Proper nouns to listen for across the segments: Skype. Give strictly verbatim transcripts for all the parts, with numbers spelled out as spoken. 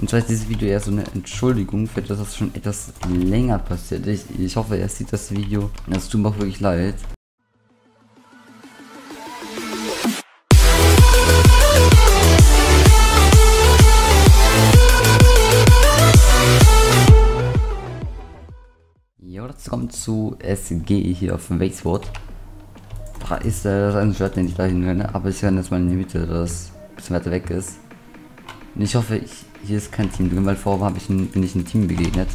Und zwar ist dieses Video eher so eine Entschuldigung für das, was schon etwas länger passiert ist. Ich, ich hoffe, er sieht das Video. Das tut mir auch wirklich leid. Jo, das kommt zu S G hier auf dem Wakesword. Da ist äh, das ein Schwert, den ich gleich nenne, aber ich renne jetzt mal in die Mitte, dass das ein bisschen weiter weg ist. Und ich hoffe, ich, hier ist kein Team drin, weil vorher hab ich ein, bin ich ein Team begegnet.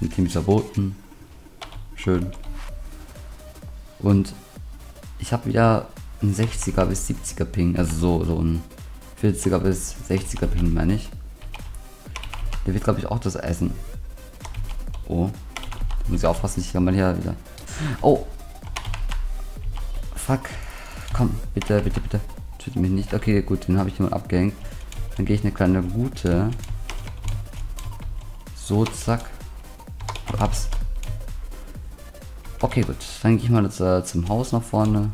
Ein Team ist verboten. Schön. Und ich habe wieder einen sechziger bis siebziger Ping, also so, so ein vierziger bis sechziger Ping, meine ich. Der wird, glaube ich, auch das Eisen. Oh. Da muss ich aufpassen, ich kann mal hier wieder. Oh. Fuck. Komm, bitte, bitte, bitte. Töte mich nicht. Okay, gut, den habe ich jemand abgehängt. Dann gehe ich eine kleine gute. So, zack. Abs. Okay, gut. Dann gehe ich mal jetzt, äh, zum Haus nach vorne.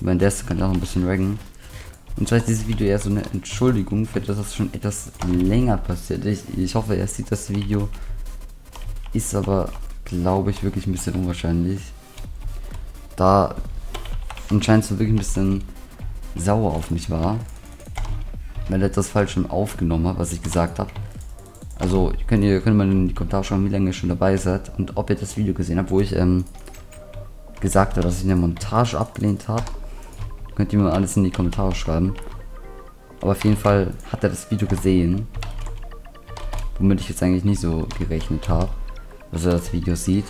Währenddessen kann ich auch ein bisschen raggen. Und zwar ist dieses Video eher so eine Entschuldigung für das, was schon etwas länger passiert ist. Ich, ich hoffe, er sieht das Video. Ist aber, glaube ich, wirklich ein bisschen unwahrscheinlich. Da anscheinend so wirklich ein bisschen sauer auf mich war. Weil er das falsch schon aufgenommen hat, was ich gesagt habe. Also könnt ihr könnt mal in die Kommentare schreiben, wie lange ihr schon dabei seid und ob ihr das Video gesehen habt, wo ich ähm, gesagt habe, dass ich eine Montage abgelehnt habe. Könnt ihr mir alles in die Kommentare schreiben. Aber auf jeden Fall hat er das Video gesehen. Womit ich jetzt eigentlich nicht so gerechnet habe, dass er das Video sieht.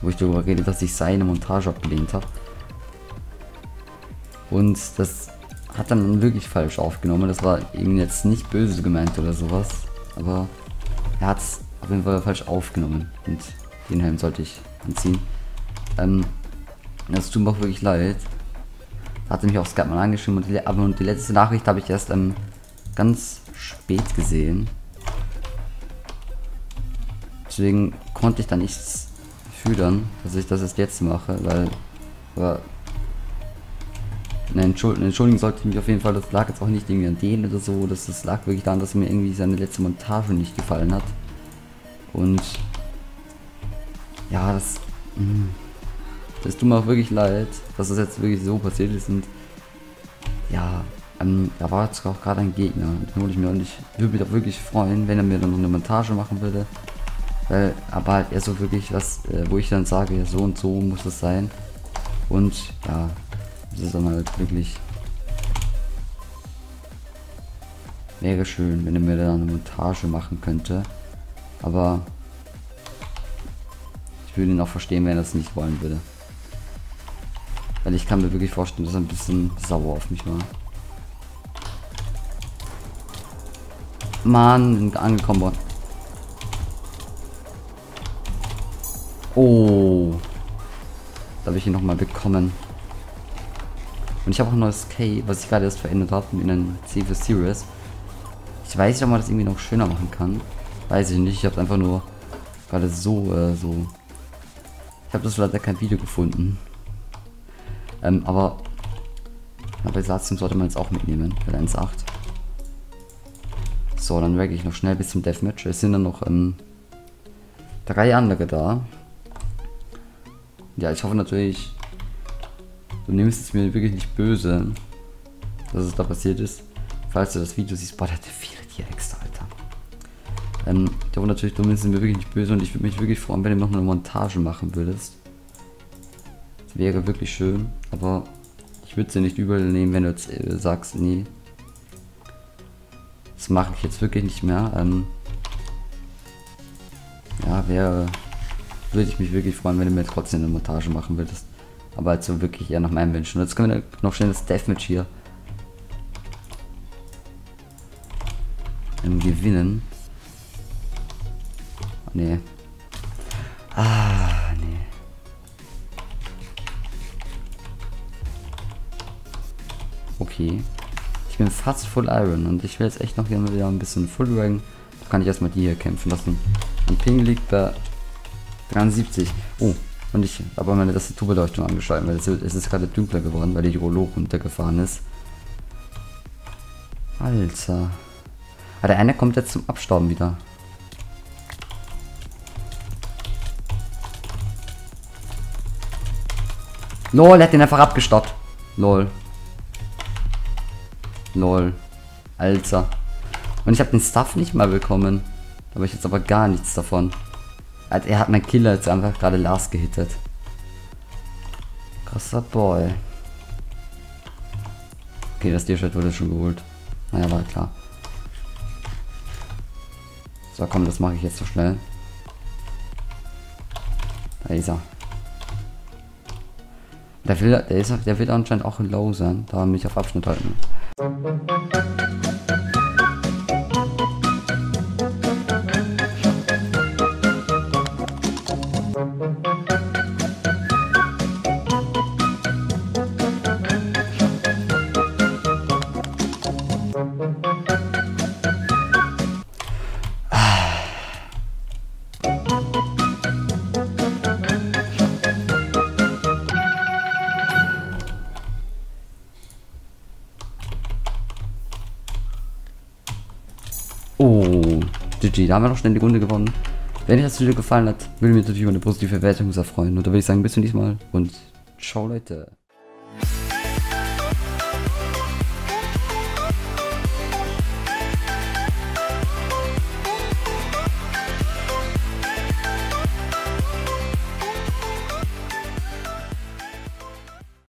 Wo ich darüber rede, dass ich seine Montage abgelehnt habe. Und das hat dann wirklich falsch aufgenommen. Das war eben jetzt nicht böse gemeint oder sowas. Aber er hat es auf jeden Fall falsch aufgenommen. Und den Helm sollte ich anziehen. Ähm, das tut mir auch wirklich leid. Hatte mich auf Skype mal angeschrieben. Und die, aber die letzte Nachricht habe ich erst ähm, ganz spät gesehen. Deswegen konnte ich da nichts fühlen, dass ich das erst jetzt mache, weil... Aber Entschuldigung, Entschuldigung sollte ich mich auf jeden Fall, das lag jetzt auch nicht irgendwie an denen oder so, das, das lag wirklich daran, dass mir irgendwie seine letzte Montage nicht gefallen hat. Und ja, das, das tut mir auch wirklich leid, dass das jetzt wirklich so passiert ist. Und ja, ähm, da war jetzt auch gerade ein Gegner, den würde ich mir auch nicht, würde mich auch wirklich freuen, wenn er mir dann noch eine Montage machen würde. Weil, aber halt eher so wirklich was, äh, wo ich dann sage, ja, so und so muss es sein. Und ja, das ist dann halt wirklich, wäre schön, wenn er mir dann eine Montage machen könnte, aber ich würde ihn auch verstehen, wenn er das nicht wollen würde, weil ich kann mir wirklich vorstellen, dass er ein bisschen sauer auf mich war. Mann, angekommen worden. Oh, da habe ich ihn nochmal bekommen. Und ich habe auch ein neues K, was ich gerade erst verändert habe, in einem C für Series. Ich weiß nicht, ob man das irgendwie noch schöner machen kann. Weiß ich nicht, ich habe es einfach nur gerade so, äh, so. Ich habe das leider kein Video gefunden. Ähm, aber bei Satzung sollte man jetzt auch mitnehmen, bei eins Komma acht. So, dann wacke ich noch schnell bis zum Deathmatch. Es sind dann noch ähm, drei andere da. Ja, ich hoffe natürlich... Du nimmst es mir wirklich nicht böse, dass es da passiert ist. Falls du das Video siehst, boah, der hat viele hier extra, Alter. Ähm, ich hoffe natürlich, du nimmst es mir wirklich nicht böse und ich würde mich wirklich freuen, wenn du noch eine Montage machen würdest. Das wäre wirklich schön, aber ich würde es dir nicht übernehmen, wenn du jetzt äh, sagst, nee. Das mache ich jetzt wirklich nicht mehr. Ähm, ja, wäre... Würde ich mich wirklich freuen, wenn du mir trotzdem eine Montage machen würdest. Aber halt so wirklich eher nach meinem Wünschen. Jetzt können wir noch schnell das Deathmatch hier im Gewinnen. Oh, nee. Ah, nee. Okay. Ich bin fast Full Iron und ich will jetzt echt noch hier mal wieder ein bisschen Full Rank. Da kann ich erstmal die hier kämpfen lassen. Mein Ping liegt bei dreiundsiebzig. Oh. Und ich habe meine Tastaturbeleuchtung angeschaltet, weil es ist gerade dunkler geworden, weil die Rollo runtergefahren ist. Alter. Aber der eine kommt jetzt zum Abstauben wieder. Lol, er hat den einfach abgestaubt. Lol. Lol. Alter. Und ich habe den Stuff nicht mal bekommen. Da habe ich jetzt aber gar nichts davon. Also er hat meinen Killer jetzt einfach gerade last gehittet. Krasser Boy. Okay, das D-Shirt wurde schon geholt. Naja, war klar. So, komm, das mache ich jetzt so schnell. Da ist er. Der will, der ist, der will anscheinend auch low sein. Da mich auf Abschnitt halten. Oh, G G, da haben wir noch schnell die Runde gewonnen. Wenn euch das Video gefallen hat, würde mir natürlich über eine positive Bewertung sehr freuen. Und da würde ich sagen, bis zum nächsten Mal und ciao Leute.